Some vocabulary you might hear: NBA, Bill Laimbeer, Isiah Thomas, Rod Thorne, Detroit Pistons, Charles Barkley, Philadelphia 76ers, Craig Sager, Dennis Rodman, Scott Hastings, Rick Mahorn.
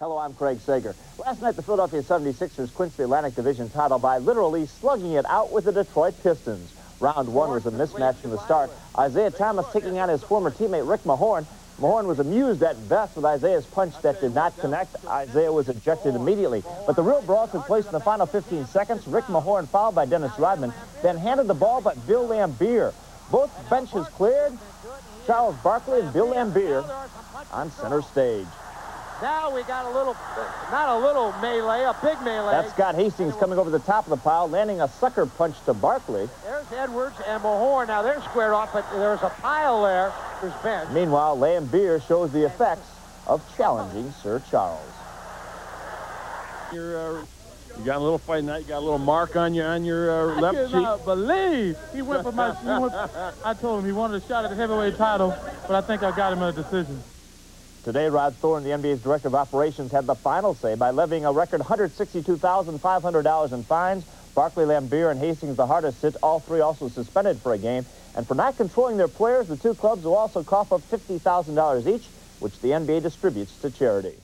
Hello, I'm Craig Sager. Last night, the Philadelphia 76ers clinched the Atlantic Division title by literally slugging it out with the Detroit Pistons. Round one was a mismatch from the start. Isiah Thomas taking on his former teammate, Rick Mahorn. Mahorn was amused at best with Isiah's punch that did not connect. Isiah was ejected immediately. But the real brawl took place in the final 15 seconds. Rick Mahorn fouled by Dennis Rodman, then handed the ball by Bill Laimbeer. Both benches cleared. Charles Barkley and Bill Laimbeer on center stage. Now we got a little, not a little melee, a big melee. That's Scott Hastings coming over the top of the pile, landing a sucker punch to Barkley. There's Edwards and Mahorn. Now they're squared off, but there's a pile there. There's bench. Meanwhile, Laimbeer shows the effects of challenging Sir Charles. You got a little fight tonight. Got a little mark on you on your left cheek. I cannot believe he went for my. I told him he wanted a shot at the heavyweight title, but I think I got him a decision. Today, Rod Thorne, the NBA's director of operations, had the final say by levying a record $162,500 in fines. Barkley, Laimbeer, and Hastings, the hardest hit, all three also suspended for a game. And for not controlling their players, the two clubs will also cough up $50,000 each, which the NBA distributes to charity.